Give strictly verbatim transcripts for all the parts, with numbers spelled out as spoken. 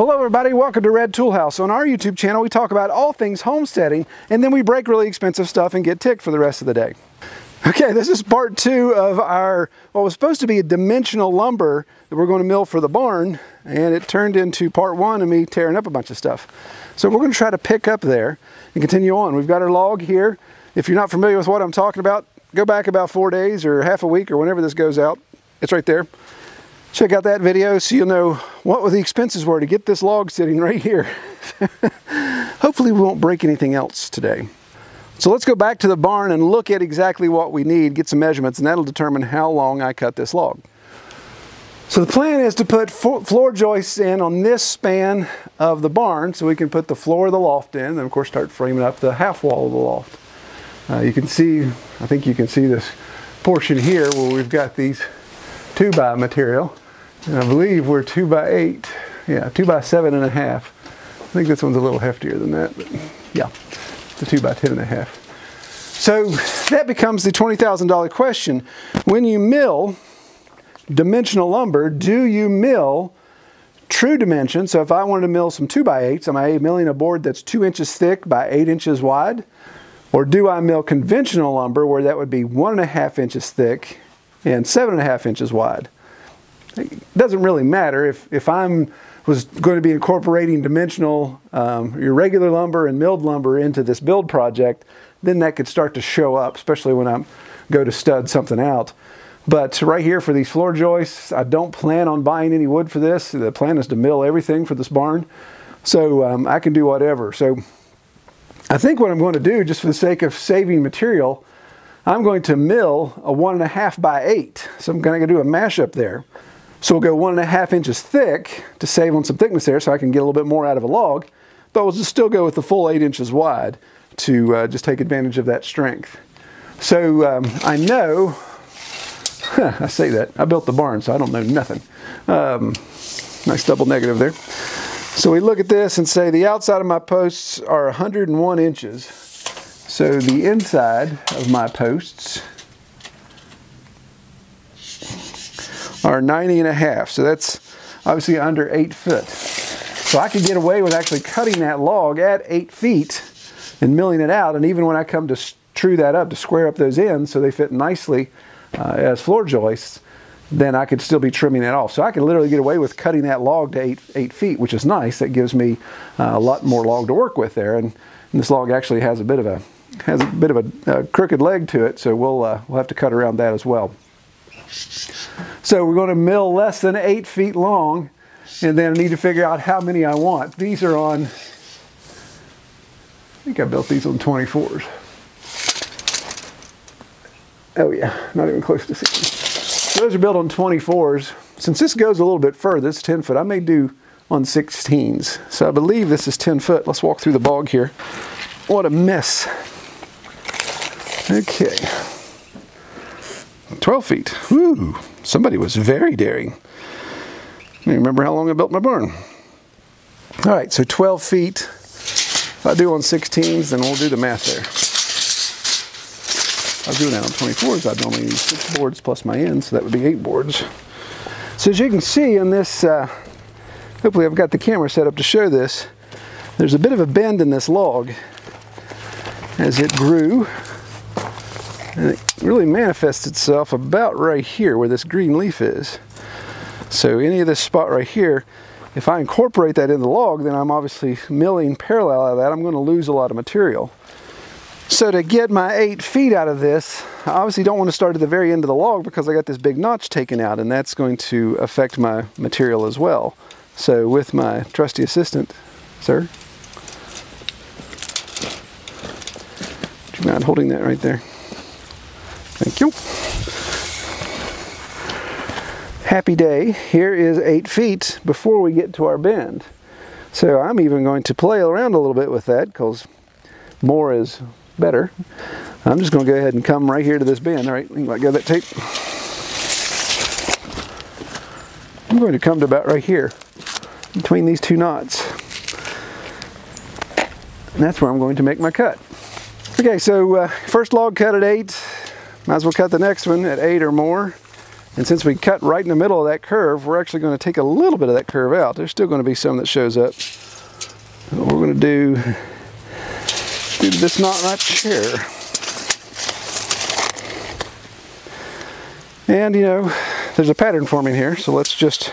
Hello everybody, welcome to Red Tool House. On our YouTube channel we talk about all things homesteading, and then we break really expensive stuff and get ticked for the rest of the day. Okay, this is part two of our, what was supposed to be a dimensional lumber that we're going to mill for the barn, and it turned into part one of me tearing up a bunch of stuff. So we're going to try to pick up there and continue on. We've got our log here. If you're not familiar with what I'm talking about, go back about four days or half a week or whenever this goes out. It's right there. Check out that video so you'll know what the expenses were to get this log sitting right here. Hopefully we won't break anything else today. So let's go back to the barn and look at exactly what we need, get some measurements, and that'll determine how long I cut this log. So the plan is to put floor joists in on this span of the barn so we can put the floor of the loft in, and of course start framing up the half wall of the loft. Uh, you can see, I think you can see this portion here where we've got these two by material. And I believe we're two by eight, yeah, two by seven and a half. I think this one's a little heftier than that, but yeah, the two by ten and a half. So that becomes the twenty thousand dollar question. When you mill dimensional lumber, do you mill true dimension? So if I wanted to mill some two by eights, am I milling a board that's two inches thick by eight inches wide? Or do I mill conventional lumber where that would be one and a half inches thick and seven and a half inches wide? It doesn't really matter if, if I'm was going to be incorporating dimensional, um, irregular lumber and milled lumber into this build project, then that could start to show up, especially when I go to stud something out. But right here for these floor joists, I don't plan on buying any wood for this. The plan is to mill everything for this barn. So um, I can do whatever. So I think what I'm going to do, just for the sake of saving material, I'm going to mill a one and a half by eight. So I'm going to do a mashup there. So we'll go one and a half inches thick to save on some thickness there so I can get a little bit more out of a log, but we'll just still go with the full eight inches wide to uh, just take advantage of that strength. So um, I know, huh, I say that, I built the barn so I don't know nothing. Um, nice double negative there. So we look at this and say the outside of my posts are one hundred and one inches. So the inside of my posts are ninety and a half, so that's obviously under eight foot. So I could get away with actually cutting that log at eight feet and milling it out, and even when I come to true that up, to square up those ends so they fit nicely uh, as floor joists, then I could still be trimming that off. So I can literally get away with cutting that log to eight, eight feet, which is nice. That gives me uh, a lot more log to work with there, and, and this log actually has a bit of a, has a, bit of a, a crooked leg to it, so we'll, uh, we'll have to cut around that as well. So we're going to mill less than eight feet long, and then I need to figure out how many I want. These are on, I think I built these on twenty-fours. Oh yeah, not even close to sixty. So those are built on twenty-fours. Since this goes a little bit further, it's ten foot, I may do on sixteens. So I believe this is ten foot. Let's walk through the bog here. What a mess. Okay. twelve feet. Woo! Somebody was very daring. I don't remember how long I built my barn. All right, so twelve feet. If I do on sixteens, then we'll do the math there. If I was doing that on twenty-fours, I'd normally use six boards plus my end, so that would be eight boards. So as you can see in this, uh, hopefully I've got the camera set up to show this, there's a bit of a bend in this log as it grew. And it really manifests itself about right here where this green leaf is. So any of this spot right here, if I incorporate that in the log, then I'm obviously milling parallel out of that. I'm going to lose a lot of material. So to get my eight feet out of this, I obviously don't want to start at the very end of the log because I got this big notch taken out, and that's going to affect my material as well. So with my trusty assistant, sir, do you mind holding that right there? Thank you. Happy day. Here is eight feet before we get to our bend. So I'm even going to play around a little bit with that because more is better. I'm just going to go ahead and come right here to this bend. All right, let go of that tape. I'm going to come to about right here between these two knots. And that's where I'm going to make my cut. Okay, so uh, first log cut at eight. Might as well cut the next one at eight or more. And since we cut right in the middle of that curve, we're actually going to take a little bit of that curve out. There's still going to be some that shows up. What we're going to do, do this knot right here. And you know, there's a pattern forming here, so let's just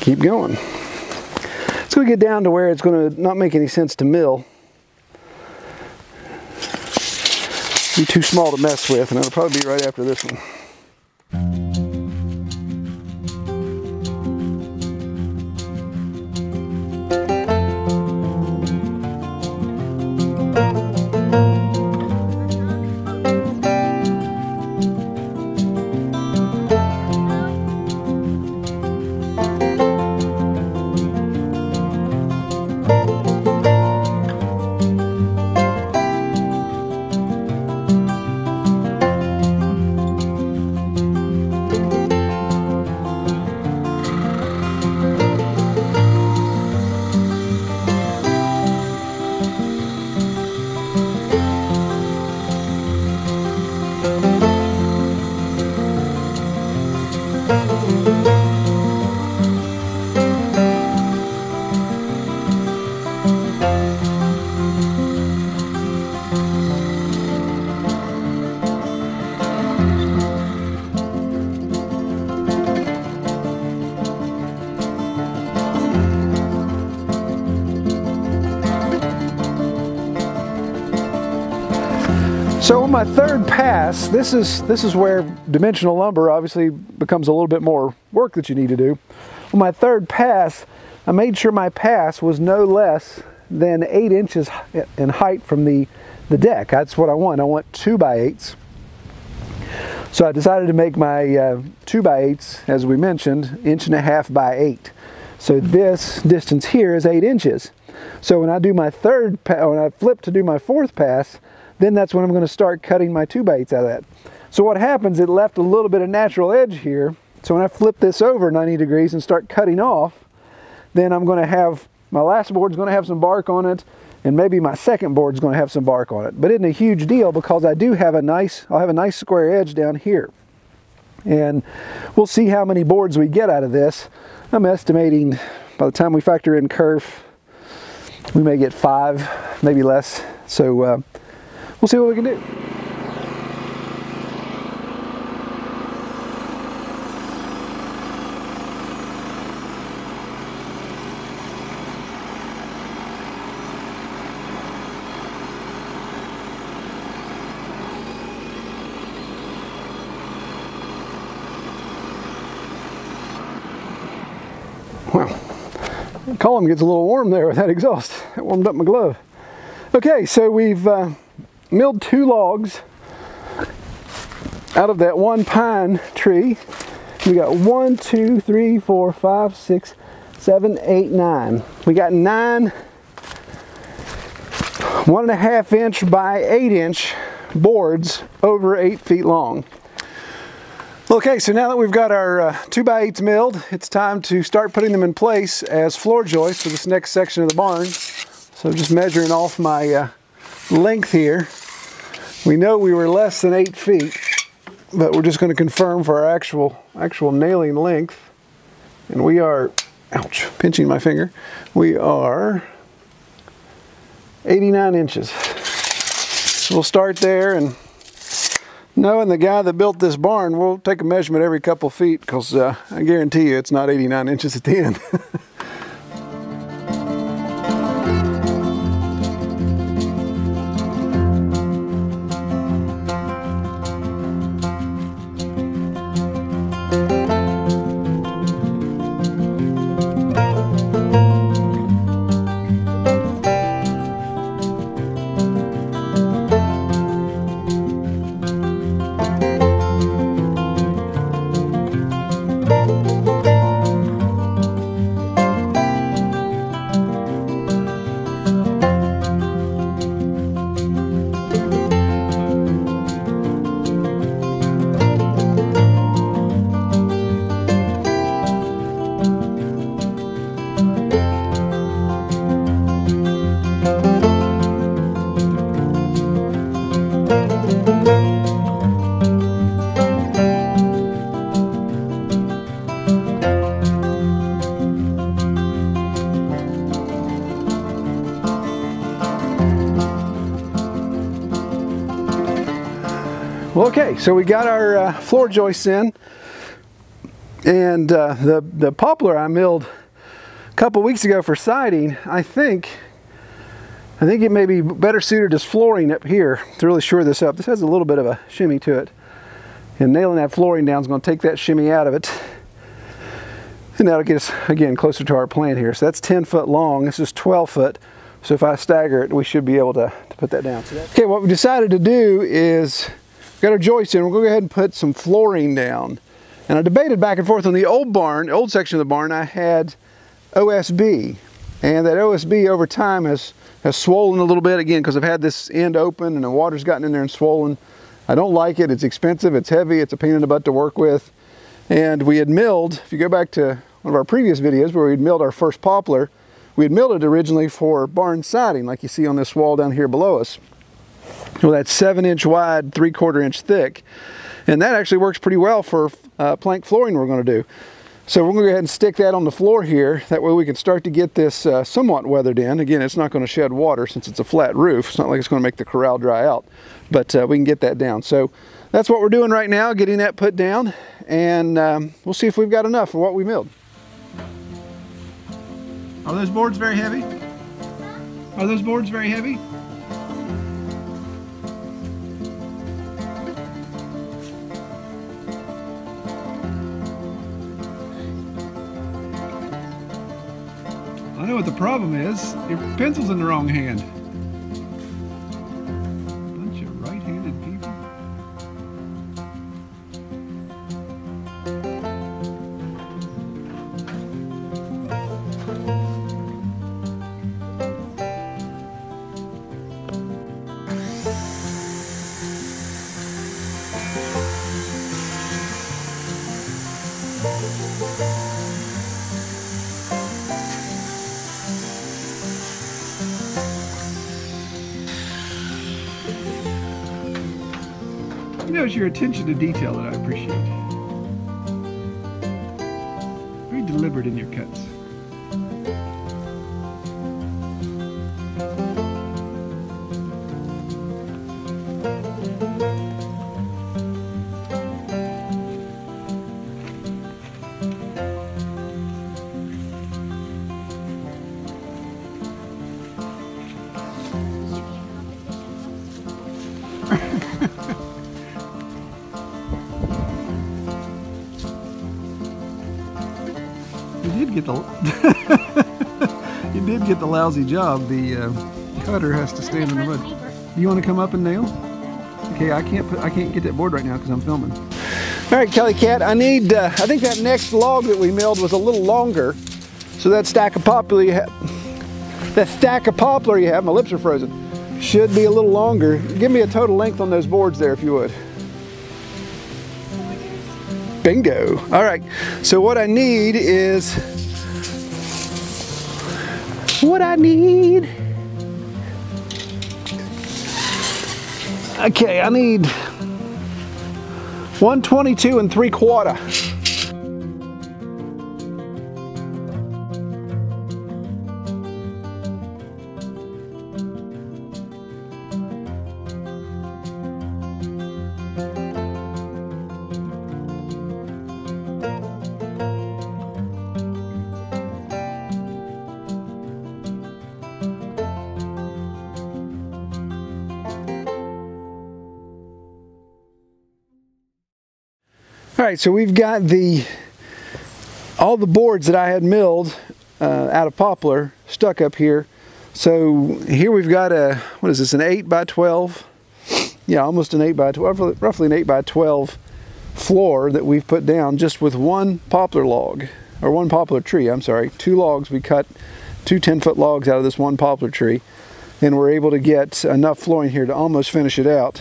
keep going. It's going to get down to where it's going to not make any sense to mill. Be too small to mess with, and it'll probably be right after this one. So on my third pass, this is, this is where dimensional lumber obviously becomes a little bit more work that you need to do. On my third pass, I made sure my pass was no less than eight inches in height from the, the deck. That's what I want. I want two by eights. So I decided to make my uh, two by eights, as we mentioned, inch and a half by eight. So this distance here is eight inches. So when I do my third, when I flip to do my fourth pass, then that's when I'm going to start cutting my two by eights out of that. So what happens, it left a little bit of natural edge here. So when I flip this over ninety degrees and start cutting off, then I'm going to have, my last board's going to have some bark on it, and maybe my second board's going to have some bark on it. But it isn't a huge deal because I do have a nice, I'll have a nice square edge down here. And we'll see how many boards we get out of this. I'm estimating by the time we factor in kerf, we may get five, maybe less. So, uh, we'll see what we can do. Well, the column gets a little warm there with that exhaust. It warmed up my glove. Okay, so we've uh, milled two logs out of that one pine tree. We got one, two, three, four, five, six, seven, eight, nine. We got nine one and a half inch by eight inch boards over eight feet long. Okay, so now that we've got our uh, two by eights milled, it's time to start putting them in place as floor joists for this next section of the barn. So just measuring off my uh, length here. We know we were less than eight feet, but we're just going to confirm for our actual actual nailing length. And we are, ouch, pinching my finger. We are eighty-nine inches. So we'll start there, and knowing the guy that built this barn, we'll take a measurement every couple feet because uh, I guarantee you it's not eighty-nine inches at the end. Okay, so we got our uh, floor joists in, and uh, the, the poplar I milled a couple weeks ago for siding, I think, I think it may be better suited as flooring up here to really shore this up. This has a little bit of a shimmy to it, and nailing that flooring down is going to take that shimmy out of it. And that'll get us, again, closer to our plan here. So that's ten foot long, this is twelve foot. So if I stagger it, we should be able to, to put that down. So okay, what we decided to do is, we've got our joists in, we're gonna go ahead and put some flooring down. And I debated back and forth on the old barn, old section of the barn, I had O S B. And that O S B over time has, has swollen a little bit, again, because I've had this end open and the water's gotten in there and swollen. I don't like it, it's expensive, it's heavy, it's a pain in the butt to work with. And we had milled, if you go back to one of our previous videos where we'd milled our first poplar, we had milled it originally for barn siding, like you see on this wall down here below us. Well, that's seven inch wide, three quarter inch thick. And that actually works pretty well for uh, plank flooring we're gonna do. So we're gonna go ahead and stick that on the floor here. That way we can start to get this uh, somewhat weathered in. Again, it's not gonna shed water since it's a flat roof. It's not like it's gonna make the corral dry out, but uh, we can get that down. So that's what we're doing right now, getting that put down. And um, we'll see if we've got enough for what we milled. Are those boards very heavy? Are those boards very heavy? I know what the problem is. Your pencil's in the wrong hand. Bunch of right-handed people. You know, it's your attention to detail that I appreciate. Very deliberate in your cuts. You did get the you did get the lousy job. The uh, cutter has to stand in the mud. Do you want to come up and nail? Okay, I can't put, I can't get that board right now because I'm filming. All right, Kelly Cat, I need. Uh, I think that next log that we milled was a little longer, so that stack of poplar you have, that stack of poplar you have, my lips are frozen, should be a little longer. Give me a total length on those boards there, if you would. Bingo. All right, so what I need is, what I need, okay, I need one twenty-two and three quarter. All right, so we've got the, all the boards that I had milled uh, out of poplar stuck up here. So here we've got a, what is this, an eight by twelve? Yeah, almost an eight by twelve, roughly an eight by twelve floor that we've put down just with one poplar log, or one poplar tree, I'm sorry. Two logs, we cut two ten foot logs out of this one poplar tree, and we're able to get enough flooring here to almost finish it out.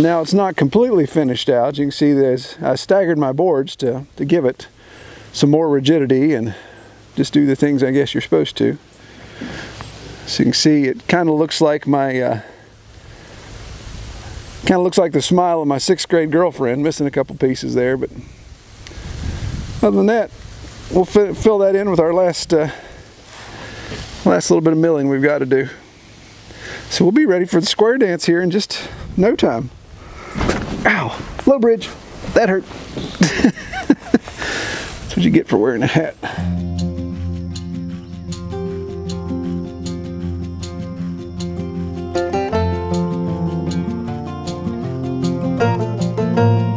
Now it's not completely finished out. You can see there's, I staggered my boards to, to give it some more rigidity and just do the things I guess you're supposed to. So you can see it kind of looks like my, uh, kind of looks like the smile of my sixth grade girlfriend, missing a couple pieces there, but other than that, we'll fi fill that in with our last, uh, last little bit of milling we've got to do. So we'll be ready for the square dance here in just no time. Ow, low bridge. That hurt. That's what you get for wearing a hat. Thank you.